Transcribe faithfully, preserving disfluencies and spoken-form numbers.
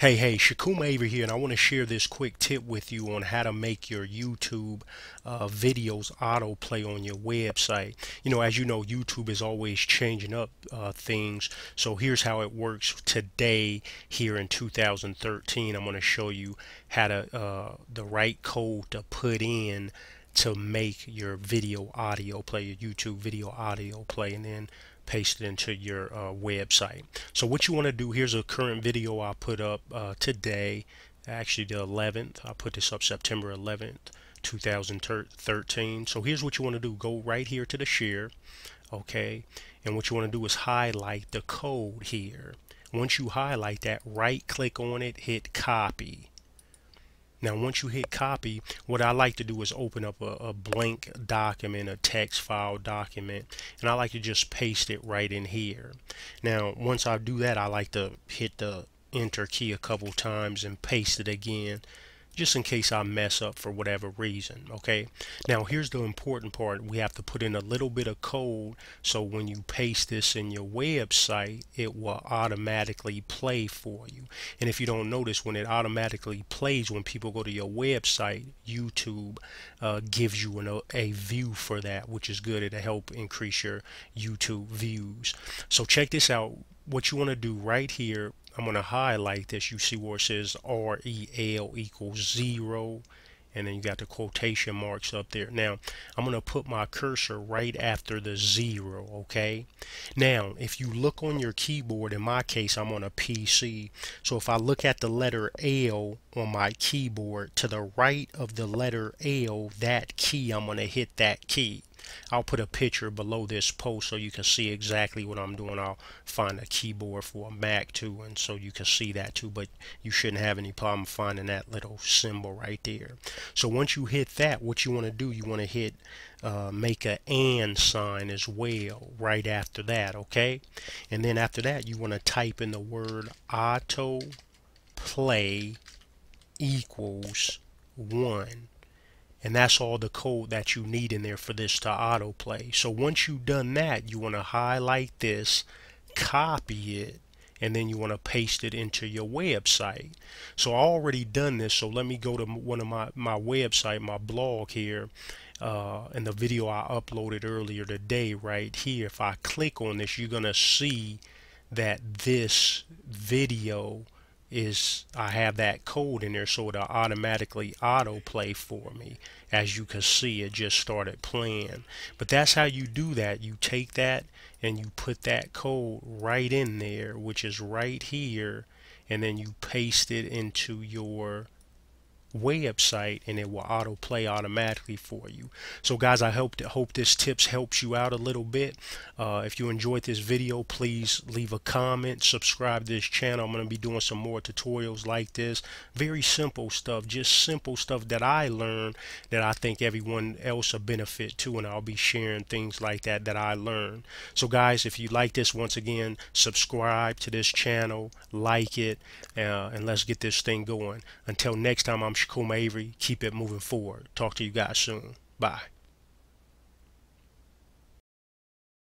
Hey, hey, Sukuma Avery here, and I want to share this quick tip with you on how to make your YouTube uh, videos autoplay on your website. You know, as you know, YouTube is always changing up uh, things. So here's how it works today here in two thousand thirteen. I'm going to show you how to uh, the right code to put in to make your video audio play, your YouTube video audio play, and then paste it into your uh, website. So what you want to do, here's a current video I put up uh, today, actually the eleventh. I put this up September eleventh two thousand thirteen. So here's what you want to do. Go right here to the share, okay, and what you want to do is highlight the code here. Once you highlight that, right click on it, hit copy. Now once you hit copy, what I like to do is open up a, a blank document, a text file document, and I like to just paste it right in here. Now once I do that, I like to hit the enter key a couple times and paste it again, just in case I mess up for whatever reason. Okay, now here's the important part. We have to put in a little bit of code so when you paste this in your website, it will automatically play for you. And if you don't notice, when it automatically plays, when people go to your website, YouTube uh, gives you an, a view for that, which is good. It'll help increase your YouTube views. So check this out. What you want to do right here, I'm going to highlight this. You see where it says R E L equals zero, and then you got the quotation marks up there. Now I'm going to put my cursor right after the zero, okay? Now if you look on your keyboard, in my case I'm on a P C, so if I look at the letter L on my keyboard, to the right of the letter L, that key, I'm going to hit that key. I'll put a picture below this post so you can see exactly what I'm doing. I'll find a keyboard for a Mac too, and so you can see that too, but you shouldn't have any problem finding that little symbol right there. So once you hit that, what you want to do, you want to hit uh, make an and sign as well right after that, okay? And then after that, you want to type in the word auto play equals one. And that's all the code that you need in there for this to autoplay. So once you've done that, you want to highlight this, copy it, and then you want to paste it into your website. So I already done this, so let me go to one of my, my website, my blog here, uh, and the video I uploaded earlier today right here. If I click on this, you're going to see that this video is, I have that code in there, so it'll automatically autoplay for me. As you can see, it just started playing. But that's how you do that. You take that and you put that code right in there, which is right here, and then you paste it into your website, and it will autoplay automatically for you. So guys, I hope hope this tips helps you out a little bit. Uh, if you enjoyed this video, please leave a comment, subscribe to this channel. I'm going to be doing some more tutorials like this. Very simple stuff, just simple stuff that I learned that I think everyone else will benefit to, and I'll be sharing things like that that I learned. So guys, if you like this, once again, subscribe to this channel, like it, uh, and let's get this thing going. Until next time, I'm Sukuma Avery. Keep it moving forward. Talk to you guys soon. Bye.